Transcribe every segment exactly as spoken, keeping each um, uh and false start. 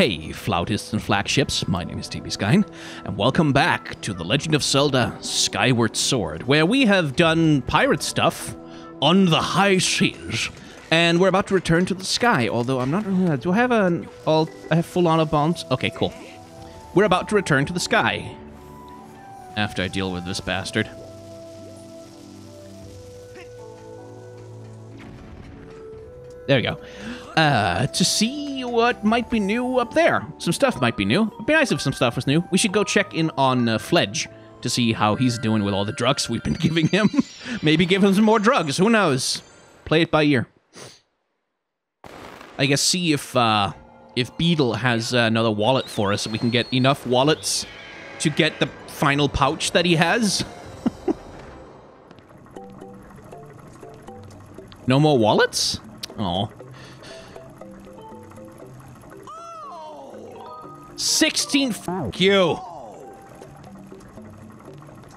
Hey, flautists and flagships, my name is T B Skyne, and welcome back to The Legend of Zelda Skyward Sword, where we have done pirate stuff on the high seas, and we're about to return to the sky, although I'm not... Do I have an... All, I have full honor bonds? Okay, cool. We're about to return to the sky, after I deal with this bastard. There we go. Uh, to see... what might be new up there. Some stuff might be new. It'd be nice if some stuff was new. We should go check in on uh, Fledge to see how he's doing with all the drugs we've been giving him. Maybe give him some more drugs. Who knows? Play it by ear. I guess see if uh, if Beetle has uh, another wallet for us. We can get enough wallets to get the final pouch that he has. No more wallets? Oh. sixteen, fuck you.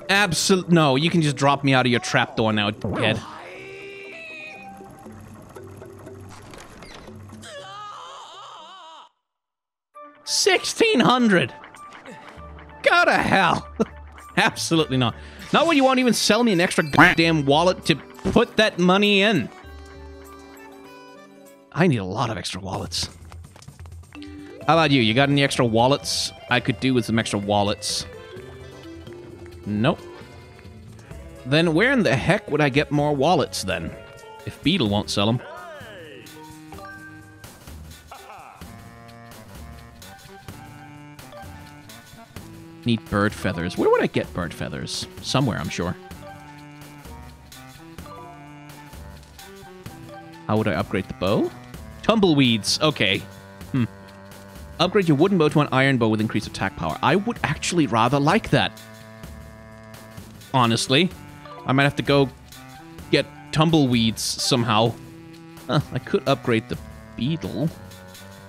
Absolute, no, you can just drop me out of your trapdoor now, kid. sixteen hundred. Go to hell. Absolutely not. Not when you won't even sell me an extra goddamn wallet to put that money in. I need a lot of extra wallets. How about you? You got any extra wallets? I could do with some extra wallets. Nope. Then where in the heck would I get more wallets then? If Beetle won't sell them. Need bird feathers. Where would I get bird feathers? Somewhere, I'm sure. How would I upgrade the bow? Tumbleweeds. Okay. Hmm. Upgrade your wooden bow to an iron bow with increased attack power. I would actually rather like that. Honestly. I might have to go get tumbleweeds somehow. Huh, I could upgrade the beetle.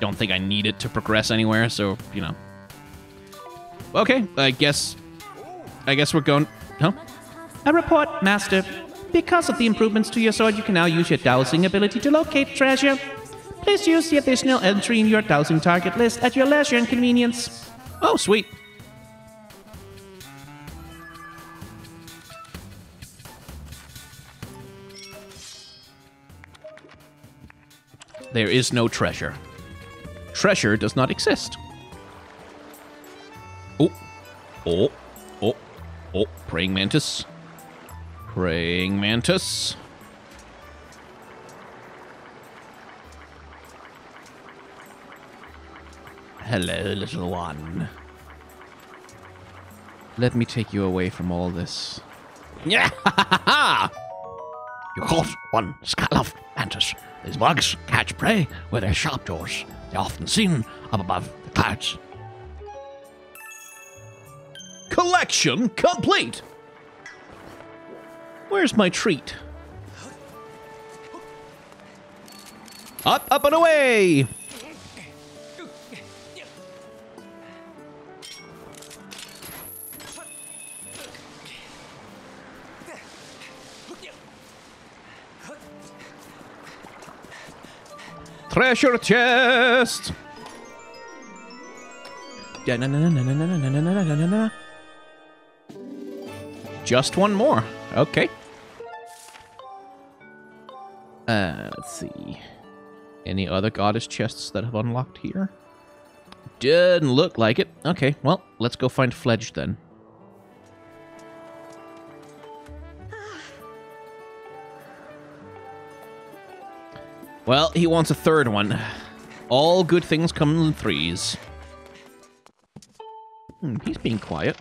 Don't think I need it to progress anywhere, so, you know. Okay, I guess... I guess we're going... Huh? A report, Master. Because of the improvements to your sword, you can now use your dowsing ability to locate treasure. Please use the additional entry in your dowsing target list at your leisure and convenience. Oh, sweet. There is no treasure. Treasure does not exist. Oh. Oh. Oh. Oh. Praying mantis. Praying mantis. Hello, little one. Let me take you away from all this. Yeah! You caught one scalloped mantis. These bugs catch prey with their sharp jaws. They're often seen up above the clouds. Collection complete! Where's my treat? Up, up, and away! Treasure chest! Just one more. Okay. Uh, let's see. Any other goddess chests that have unlocked here? Didn't look like it. Okay, well, let's go find Fledge then. Well, he wants a third one. All good things come in threes. Hmm, he's being quiet.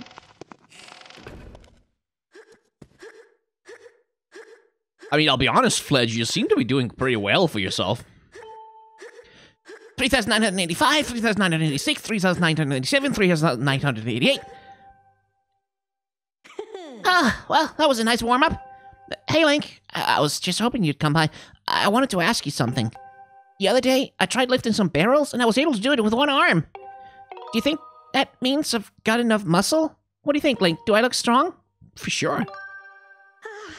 I mean, I'll be honest, Fledge, you seem to be doing pretty well for yourself. three thousand nine hundred eighty-five, three thousand nine hundred eighty-six, three thousand nine hundred eighty-seven, three thousand nine hundred eighty-eight. Ah, well, that was a nice warm-up. Hey, Link. I, I was just hoping you'd come by. I wanted to ask you something. The other day, I tried lifting some barrels, and I was able to do it with one arm. Do you think that means I've got enough muscle? What do you think, Link? Do I look strong? For sure.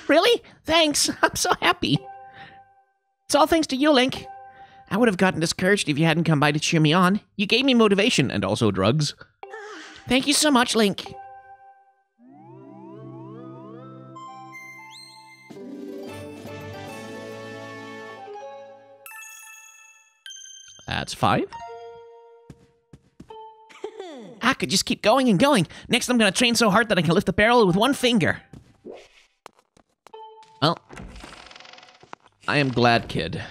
Really? Thanks. I'm so happy. It's all thanks to you, Link. I would have gotten discouraged if you hadn't come by to cheer me on. You gave me motivation and also drugs. Thank you so much, Link. That's five. I could just keep going and going. Next, I'm gonna train so hard that I can lift the barrel with one finger. Well, I am glad, kid,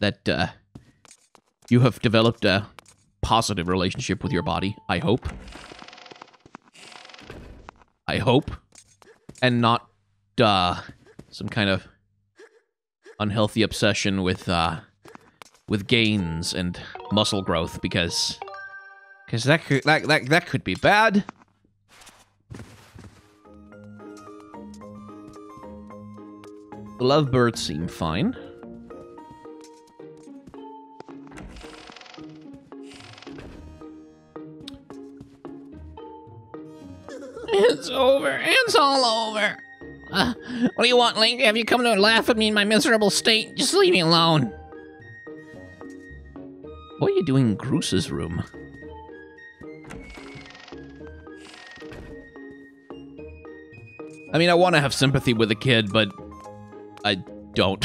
that uh, you have developed a positive relationship with your body. I hope. I hope. And not uh, some kind of unhealthy obsession with uh, with gains and muscle growth, because because that could that, that that could be bad. The lovebirds seem fine. It's over. It's all over. Uh, what do you want, Link? Have you come to laugh at me in my miserable state? Just leave me alone. What are you doing in Groose's room? I mean, I want to have sympathy with the kid, but I don't.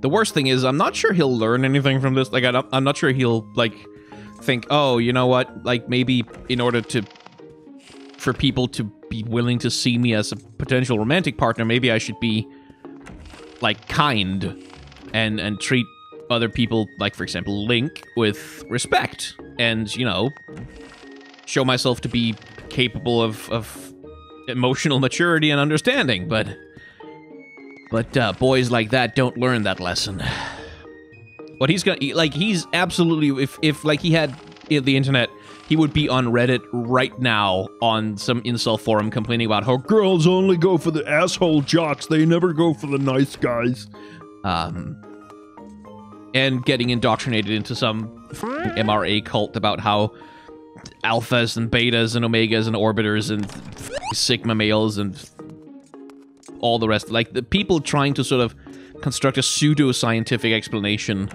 The worst thing is, I'm not sure he'll learn anything from this. Like, I'm not sure he'll, like, think, oh, you know what? Like, maybe in order to... for people to be willing to see me as a potential romantic partner, maybe I should be, like, kind. And, and treat other people, like, for example, Link, with respect. And, you know, show myself to be capable of, of emotional maturity and understanding. But... But uh, boys like that don't learn that lesson. But he's gonna, like, he's absolutely, if, if like, he had the internet, he would be on Reddit right now on some incel forum complaining about how girls only go for the asshole jocks, they never go for the nice guys. Um, and getting indoctrinated into some M R A cult about how alphas and betas and omegas and orbiters and sigma males and... all the rest, like the people trying to sort of construct a pseudo-scientific explanation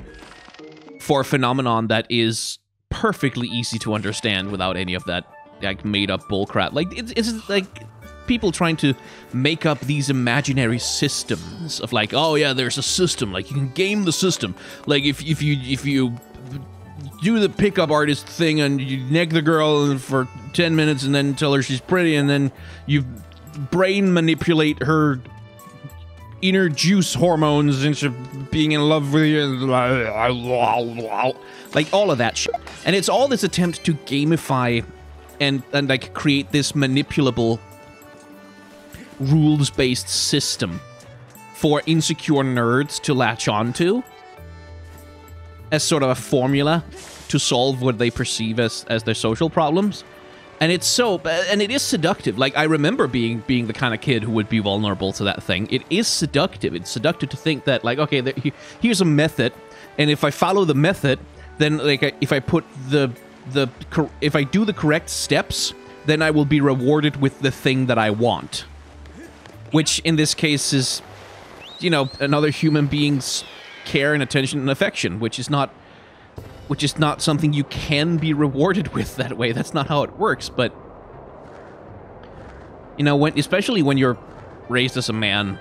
for a phenomenon that is perfectly easy to understand without any of that, like, made-up bullcrap. Like, it's, it's like people trying to make up these imaginary systems of, like, oh yeah, there's a system, like, you can game the system. Like, if, if you if you do the pickup artist thing and you neg the girl for ten minutes and then tell her she's pretty and then you've brain manipulate her inner juice hormones into being in love with you, like all of that shit. And it's all this attempt to gamify and and like create this manipulable rules-based system for insecure nerds to latch onto as sort of a formula to solve what they perceive as as their social problems. And it's so, and it is seductive. Like, I remember being being the kind of kid who would be vulnerable to that thing. It is seductive. It's seductive to think that, like, okay, there, here's a method, and if I follow the method, then, like, if I put the the if I do the correct steps, then I will be rewarded with the thing that I want, which in this case is, you know, another human being's care and attention and affection, which is not. Which is not something you can be rewarded with that way. That's not how it works, but... You know, when, especially when you're raised as a man,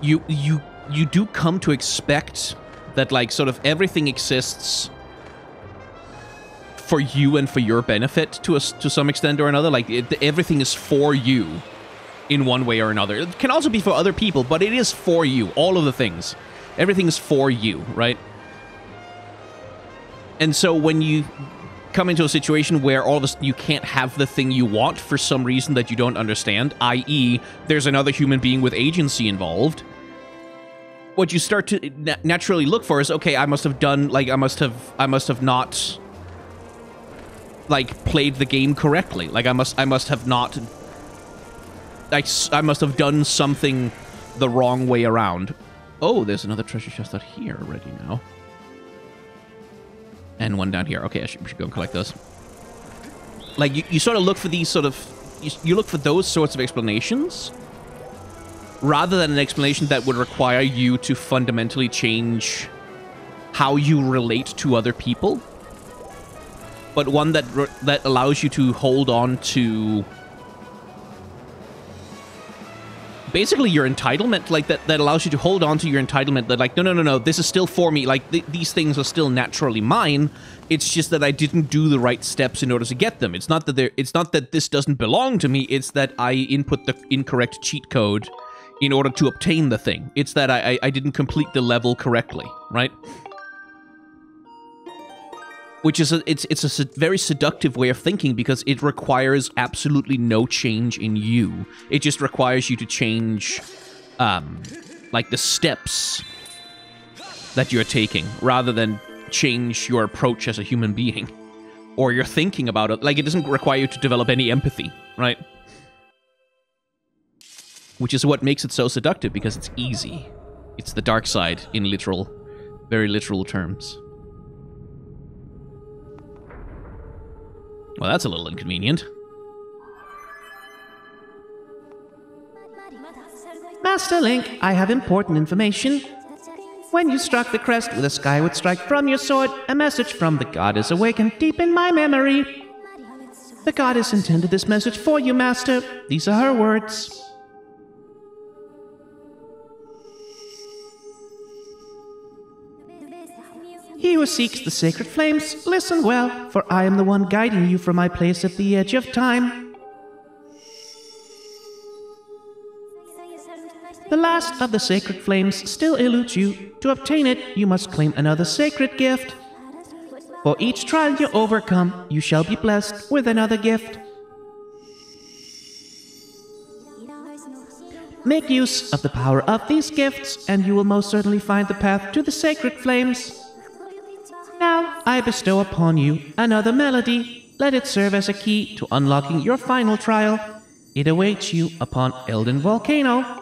you, you, you do come to expect that, like, sort of everything exists for you and for your benefit to, a, to some extent or another. Like, it, everything is for you in one way or another. It can also be for other people, but it is for you. All of the things. Everything is for you, right? And so when you come into a situation where all of a sudden you can't have the thing you want for some reason that you don't understand, that is there's another human being with agency involved, what you start to na naturally look for is, okay, I must have done, like, I must have, I must have not, like, played the game correctly. Like, I must, I must have not, like, I must have done something the wrong way around. Oh, there's another treasure chest out here already now. And one down here. Okay, I should, we should go and collect those. Like, you, you sort of look for these sort of you look for those sorts of explanations rather than an explanation that would require you to fundamentally change how you relate to other people, but one that that allows you to hold on to basically your entitlement, like that that allows you to hold on to your entitlement that like, no, no, no, no, this is still for me. Like th these things are still naturally mine. It's just that I didn't do the right steps in order to get them. It's not that there, it's not that this doesn't belong to me. It's that I input the incorrect cheat code in order to obtain the thing. It's that I, I, I didn't complete the level correctly, right? Which is a, it's it's a very seductive way of thinking because it requires absolutely no change in you. It just requires you to change, um, like the steps that you're taking, rather than change your approach as a human being or your thinking about it. Like it doesn't require you to develop any empathy, right? Which is what makes it so seductive because it's easy. It's the dark side in literal, very literal terms. Well, that's a little inconvenient. Master Link, I have important information. When you struck the crest with a skyward strike from your sword, a message from the goddess awakened deep in my memory. The goddess intended this message for you, Master. These are her words. He who seeks the sacred flames, listen well, for I am the one guiding you from my place at the edge of time. The last of the sacred flames still eludes you. To obtain it, you must claim another sacred gift. For each trial you overcome, you shall be blessed with another gift. Make use of the power of these gifts, and you will most certainly find the path to the sacred flames. Now, I bestow upon you another melody. Let it serve as a key to unlocking your final trial. It awaits you upon Elden Volcano.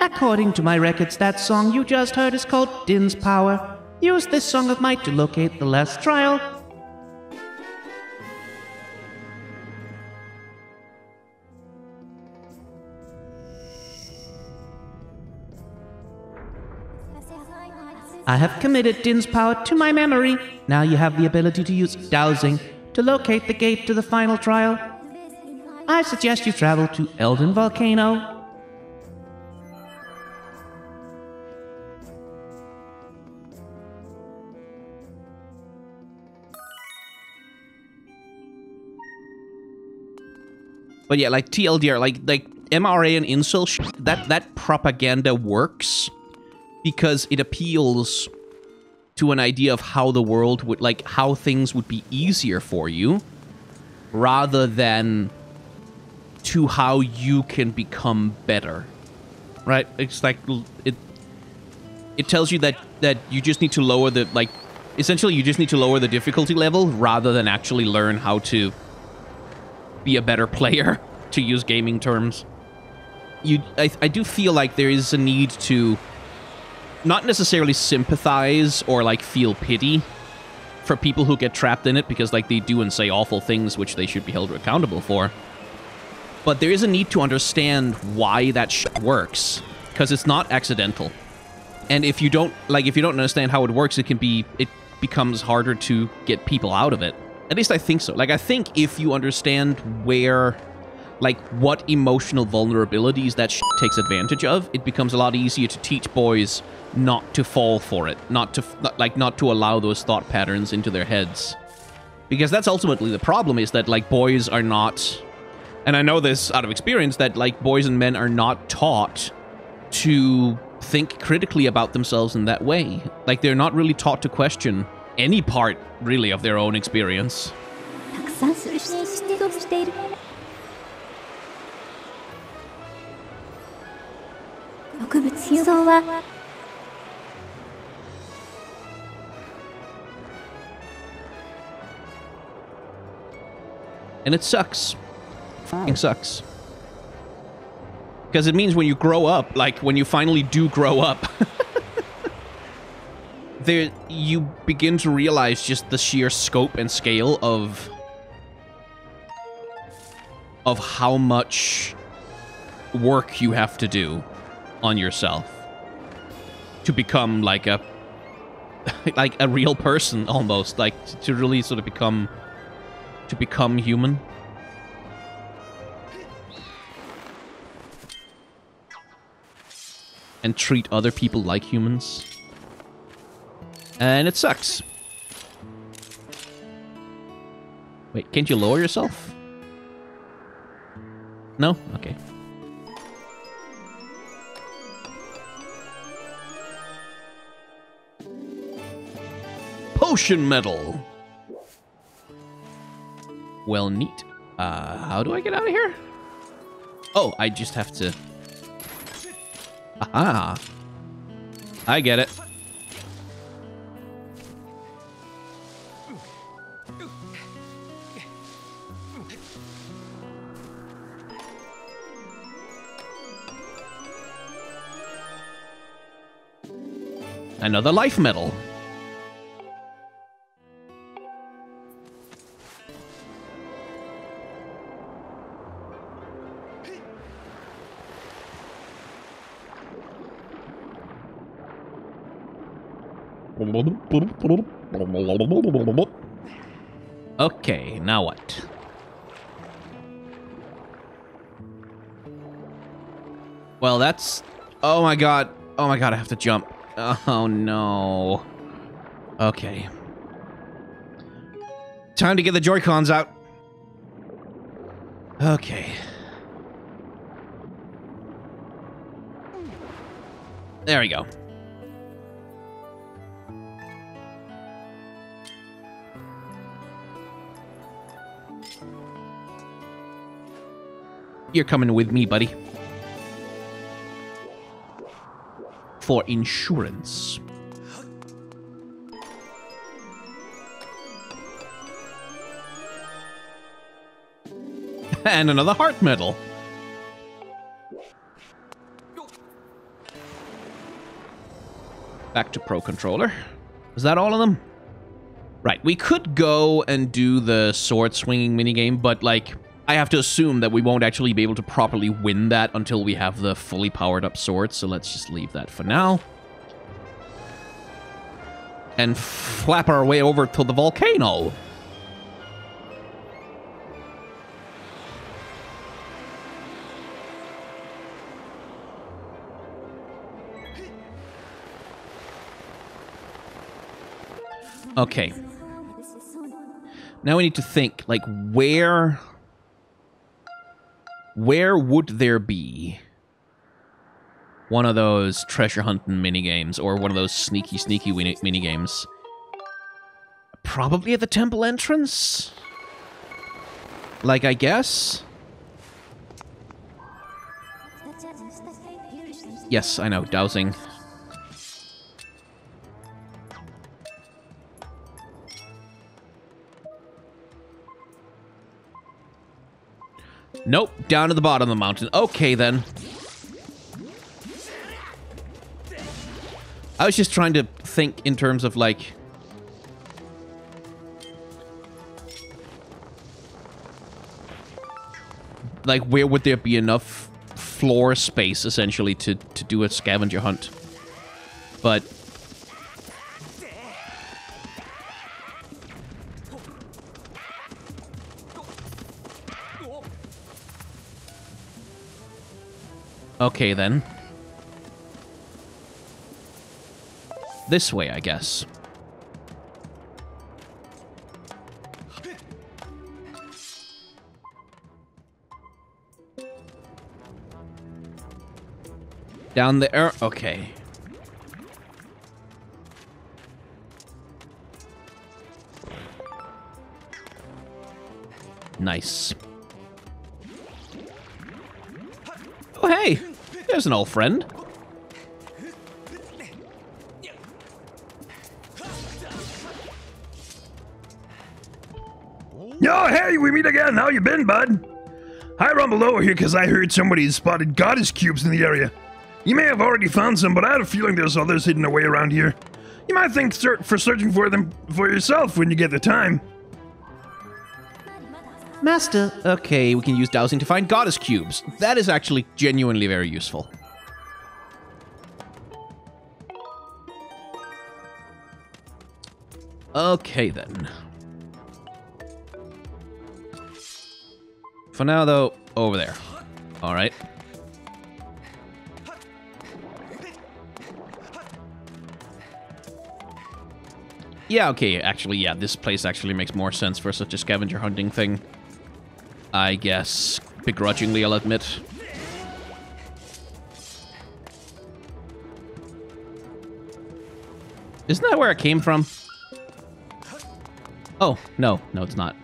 According to my records, that song you just heard is called Din's Power. Use this song of might to locate the last trial. I have committed Din's Power to my memory. Now you have the ability to use dowsing to locate the gate to the final trial. I suggest you travel to Elden Volcano. But yeah, like T L D R, like like M R A and incel sh that that propaganda works because it appeals to an idea of how the world would, like how things would be easier for you, rather than to how you can become better, right? It's like it it tells you that that you just need to lower the like essentially you just need to lower the difficulty level rather than actually learn how to be a better player, to use gaming terms. You, I, I do feel like there is a need to not necessarily sympathize or like feel pity for people who get trapped in it because like they do and say awful things which they should be held accountable for. But there is a need to understand why that shit works because it's not accidental. And if you don't like, if you don't understand how it works, it can be it becomes harder to get people out of it. At least I think so. Like, I think if you understand where, like, what emotional vulnerabilities that shit takes advantage of, it becomes a lot easier to teach boys not to fall for it, not to, not, like, not to allow those thought patterns into their heads. Because that's ultimately the problem, is that, like, boys are not... And I know this out of experience, that, like, boys and men are not taught to think critically about themselves in that way. Like, they're not really taught to question any part, really, of their own experience. And it sucks. F***ing sucks. Because it means when you grow up, like, when you finally do grow up, there you begin to realize just the sheer scope and scale of... of how much work you have to do on yourself to become, like, a... like, a real person, almost. Like, to really sort of become... to become human. And treat other people like humans. And it sucks. Wait, can't you lower yourself? No? Okay. Potion medal! Well, neat. Uh, how do I get out of here? Oh, I just have to... Aha! I get it. Another life medal. Okay, now what? Well, that's... Oh my god. Oh my god, I have to jump. Oh no. Okay. Time to get the Joy-Cons out. Okay. There we go. You're coming with me, buddy. For insurance. And another heart medal. Back to Pro Controller. Is that all of them? Right, we could go and do the sword swinging minigame, but like... I have to assume that we won't actually be able to properly win that until we have the fully powered up sword, so let's just leave that for now. And flap our way over to the volcano. Okay. Now we need to think, like, where... Where would there be one of those treasure hunting minigames, or one of those sneaky, sneaky minigames? Probably at the temple entrance? Like, I guess? Yes, I know, dowsing. Nope, down to the bottom of the mountain. Okay, then. I was just trying to think in terms of, like... Like, where would there be enough floor space, essentially, to, to do a scavenger hunt? But... Okay, then. This way, I guess. Down there. Okay. Nice. Oh, hey! There's an old friend. Oh, hey, we meet again. How you been, bud? I rumbled over here because I heard somebody has spotted goddess cubes in the area. You may have already found some, but I had a feeling there's others hidden away around here. You might think for searching for them for yourself when you get the time. Master. Okay, we can use dowsing to find goddess cubes. That is actually genuinely very useful. Okay, then. For now, though, over there. All right. Yeah, okay, actually, yeah, this place actually makes more sense for such a scavenger hunting thing. I guess, begrudgingly, I'll admit. Isn't that where it came from? Oh, no. No, it's not.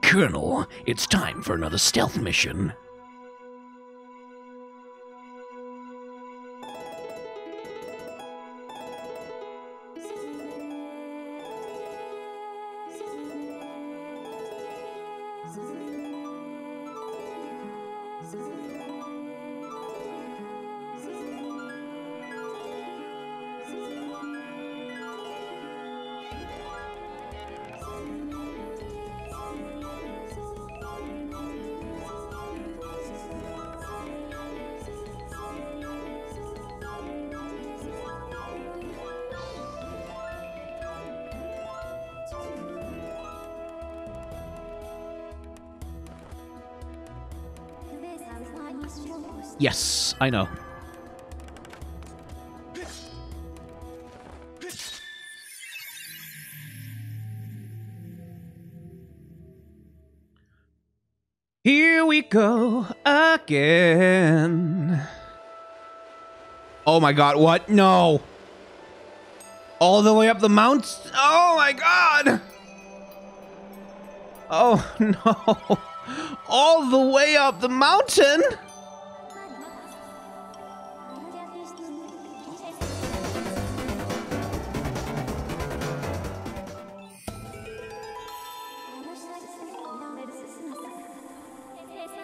Colonel, it's time for another stealth mission. Yes, I know. Here we go again. Oh my god, what? No. All the way up the mountain? Oh my god. Oh no. All the way up the mountain?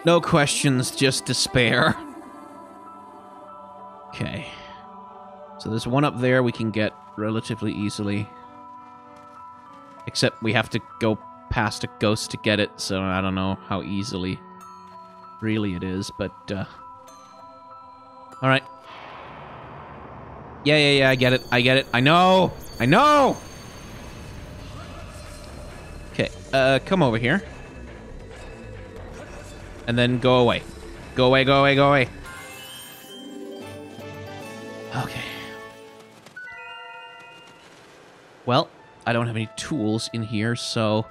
No questions, just despair. Okay. So there's one up there we can get relatively easily. Except we have to go past a ghost to get it, so I don't know how easily really it is, but, uh... alright. Yeah, yeah, yeah, I get it, I get it, I know! I know! Okay, uh, come over here. And then go away. Go away, go away, go away. Okay. Well, I don't have any tools in here, so...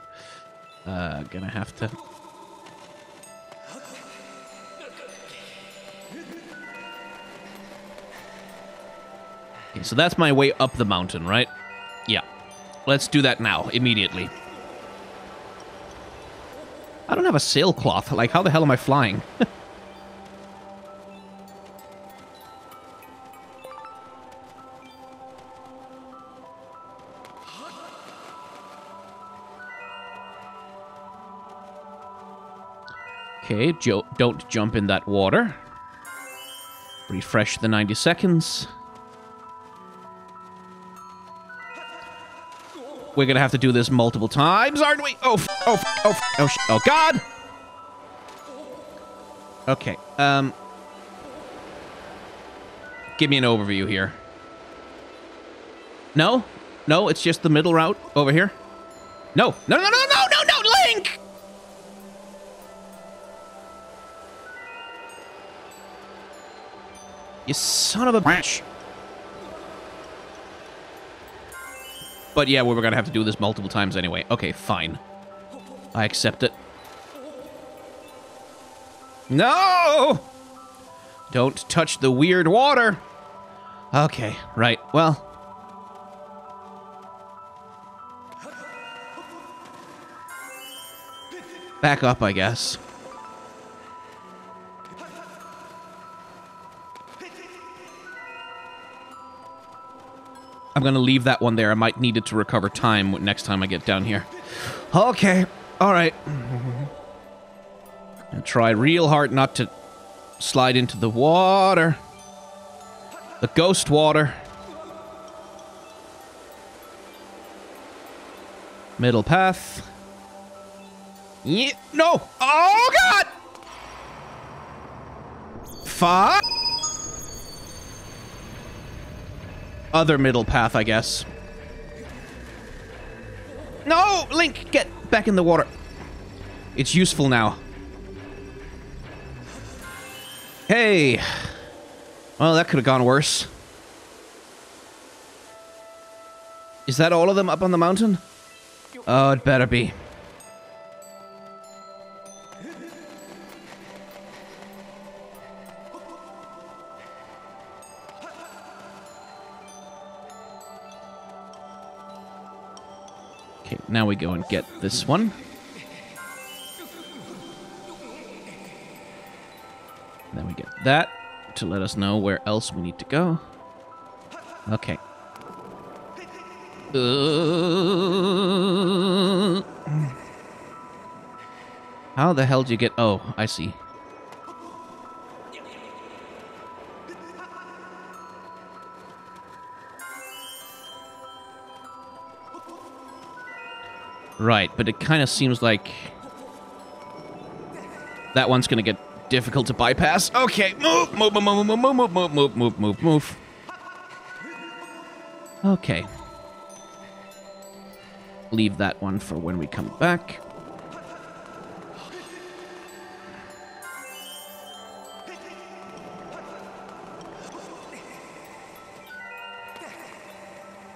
Uh, gonna have to... Okay, so that's my way up the mountain, right? Yeah. Let's do that now, immediately. I don't have a sailcloth. Like, how the hell am I flying? Okay, jo- don't jump in that water. Refresh the ninety seconds. We're gonna have to do this multiple times, aren't we? Oh, f oh, f oh, f oh, sh oh, God! Okay, um... give me an overview here. No? No, it's just the middle route over here? No! No, no, no, no, no, no, no, Link! You son of a bitch! But yeah, we were gonna have to do this multiple times anyway. Okay, fine. I accept it. No! Don't touch the weird water! Okay, right, well... back up, I guess. I'm gonna leave that one there. I might need it to recover time next time I get down here. Okay, alright. And try real hard not to slide into the water. The ghost water. Middle path. Yeah, no! Oh, God! Fuck! Other middle path, I guess. No! Link, get back in the water. It's useful now. Hey! Well, that could have gone worse. Is that all of them up on the mountain? Oh, it better be. Okay, now we go and get this one. Then we get that to let us know where else we need to go. Okay. Uh, how the hell do you get... oh, I see. Right, but it kind of seems like... that one's gonna get... difficult to bypass. Okay, move, move, move, move, move, move, move, move, move, move, move. Okay. Leave that one for when we come back.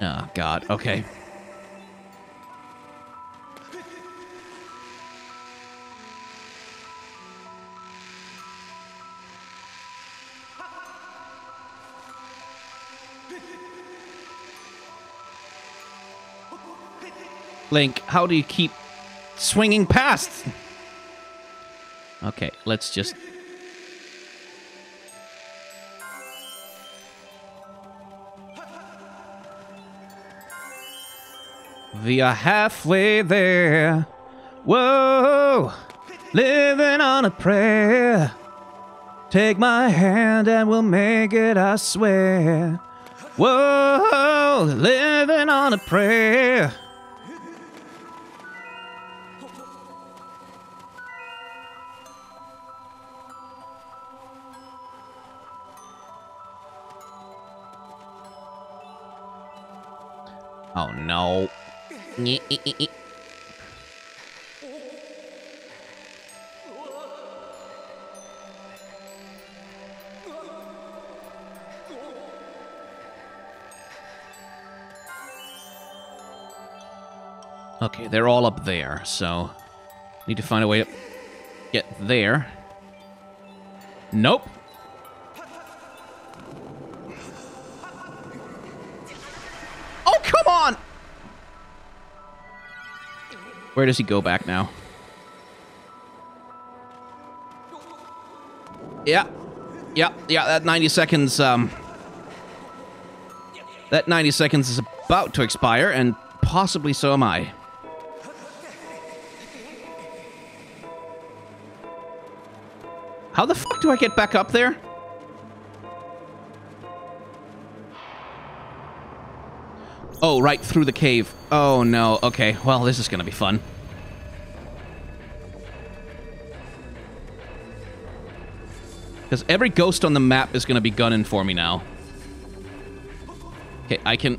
Oh, God. Okay. Link, how do you keep swinging past? Okay, let's just... we are halfway there. Whoa! Living on a prayer. Take my hand and we'll make it, I swear. Whoa! Living on a prayer. Oh, no. Okay, they're all up there, so... need to find a way to get there. Nope. Where does he go back now? Yeah. Yeah, yeah, that ninety seconds, um... that ninety seconds is about to expire, and possibly so am I. How the fuck do I get back up there? Oh, right through the cave. Oh, no. Okay, well, this is gonna be fun. Because every ghost on the map is gonna be gunning for me now. Okay, I can...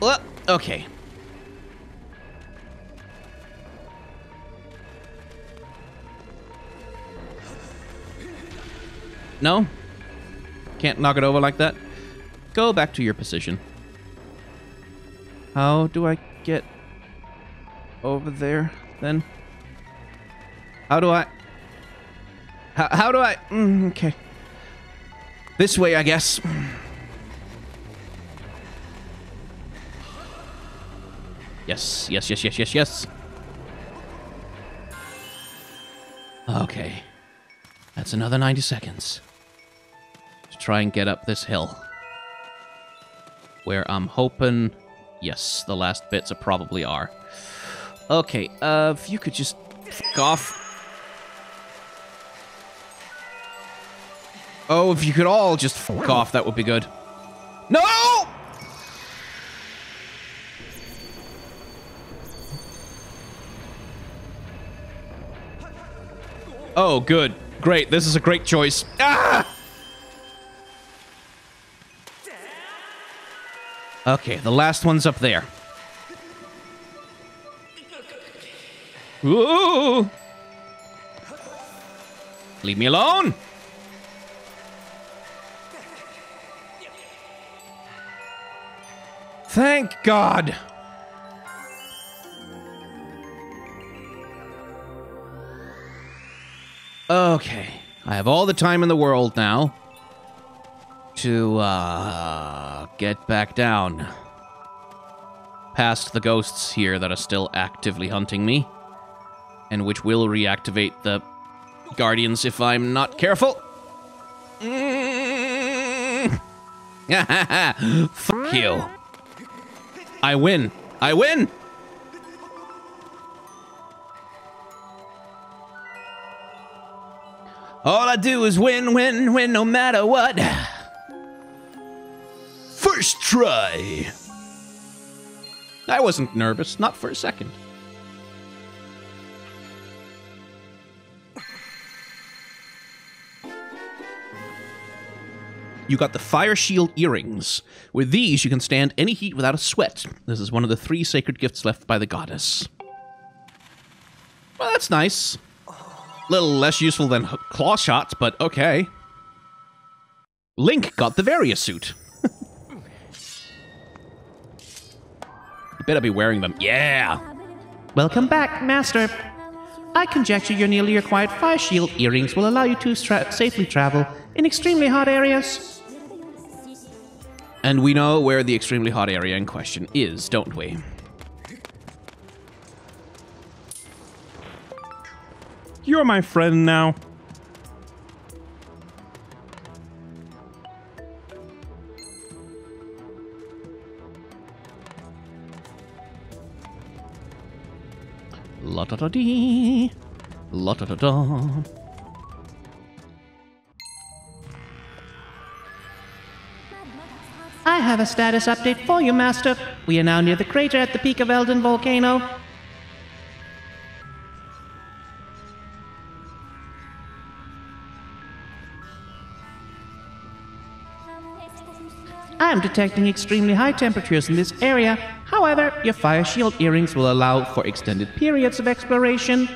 Uh, okay. No? Can't knock it over like that? Go back to your position. How do I get over there then? How do I... How, how do I... Mm, okay. This way, I guess. Yes, yes, yes, yes, yes, yes. Okay. That's another ninety seconds. To try and get up this hill. Where I'm hoping... Yes, the last bits are probably are. Okay, uh, if you could just fuck off. Oh, if you could all just fuck off, that would be good. No! Oh, good. Great. This is a great choice. Ah! Okay, the last one's up there. Ooh! Leave me alone! Thank God! Okay. I have all the time in the world now to, uh, get back down past the ghosts here that are still actively hunting me, and which will reactivate the guardians if I'm not careful. Mm. Fuck you. I win. I win! All I do is win, win, win, no matter what. First try. I wasn't nervous, not for a second. You got the fire shield earrings. With these, you can stand any heat without a sweat. This is one of the three sacred gifts left by the goddess. Well, that's nice. Little less useful than claw shots, but okay. Link got the Varia suit. You better be wearing them. Yeah! Welcome back, Master. I conjecture your nearly acquired fire shield earrings will allow you to tra safely travel in extremely hot areas. And we know where the extremely hot area in question is, don't we? You're my friend now. La da da dee. La da da da. I have a status update for you, Master. We are now near the crater at the peak of Elden Volcano. I am detecting extremely high temperatures in this area. However, your fire shield earrings will allow for extended periods of exploration.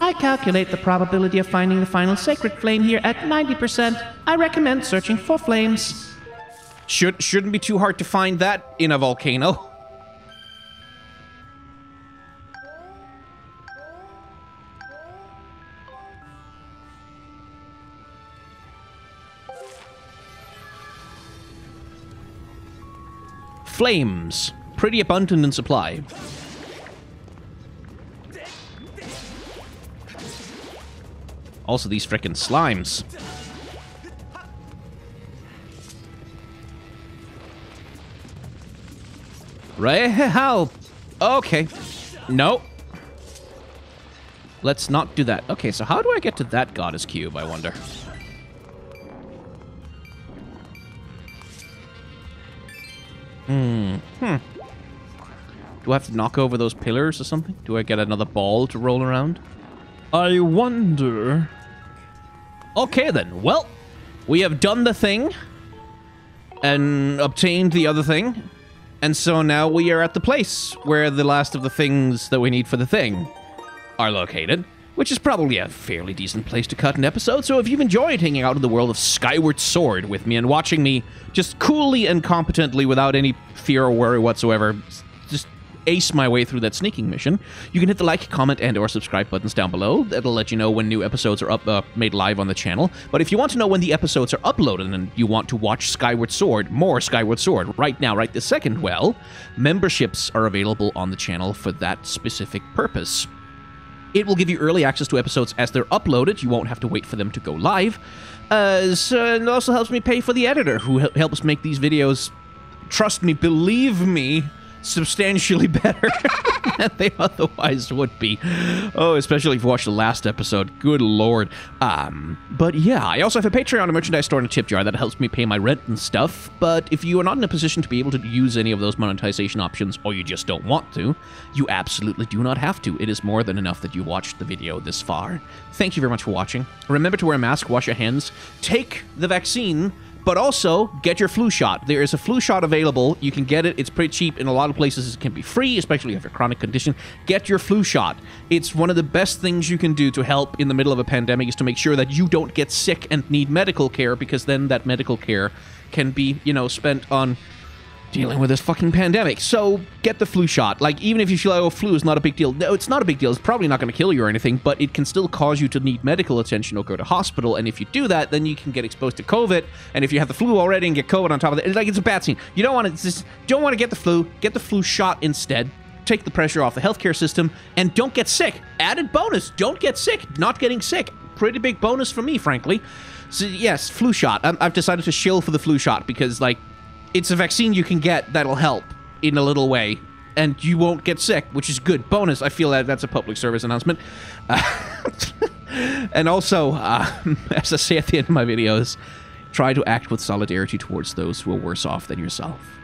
I calculate the probability of finding the final sacred flame here at ninety percent. I recommend searching for flames. Should, shouldn't be too hard to find that in a volcano. Flames. Pretty abundant in supply. Also these frickin' slimes. Right? How? Okay. No. Let's not do that. Okay, so how do I get to that goddess cube, I wonder? Hmm. Hmm. Do I have to knock over those pillars or something? Do I get another ball to roll around? I wonder. Okay then. Well, we have done the thing and obtained the other thing. And so now we are at the place where the last of the things that we need for the thing are located. which is probably a fairly decent place to cut an episode. So if you've enjoyed hanging out in the world of Skyward Sword with me and watching me just coolly and competently, without any fear or worry whatsoever, just ace my way through that sneaking mission, you can hit the like, comment, and or subscribe buttons down below. That'll let you know when new episodes are up, uh, made live on the channel. But if you want to know when the episodes are uploaded and you want to watch Skyward Sword, more Skyward Sword, right now, right this second, well, memberships are available on the channel for that specific purpose. It will give you early access to episodes as they're uploaded. You won't have to wait for them to go live. Uh, so it also helps me pay for the editor who helps make these videos, trust me, believe me, substantially better than they otherwise would be. Oh, especially if you watched the last episode. Good lord. Um, but yeah, I also have a Patreon, a merchandise store, and a tip jar that helps me pay my rent and stuff. But if you are not in a position to be able to use any of those monetization options, or you just don't want to, you absolutely do not have to. It is more than enough that you watched the video this far. Thank you very much for watching. Remember to wear a mask, wash your hands, take the vaccine, but also, get your flu shot. There is a flu shot available. You can get it. It's pretty cheap. In a lot of places, it can be free, especially if you have a chronic condition. Get your flu shot. It's one of the best things you can do to help in the middle of a pandemic, is to make sure that you don't get sick and need medical care, because then that medical care can be, you know, spent on dealing with this fucking pandemic. So, get the flu shot. Like, even if you feel like, oh, flu is not a big deal. No, it's not a big deal. It's probably not going to kill you or anything, but it can still cause you to need medical attention or go to hospital. And if you do that, then you can get exposed to COVID. And if you have the flu already and get COVID on top of that, it's like, it's a bad scene. You don't want to just, don't want to get the flu. Get the flu shot instead. Take the pressure off the healthcare system. And don't get sick. Added bonus. Don't get sick. Not getting sick. Pretty big bonus for me, frankly. So, yes, flu shot. I'm, I've decided to shill for the flu shot because, like, it's a vaccine you can get that'll help in a little way, and you won't get sick, which is good. Bonus, I feel that that's a public service announcement. Uh, and also, uh, as I say at the end of my videos, try to act with solidarity towards those who are worse off than yourself.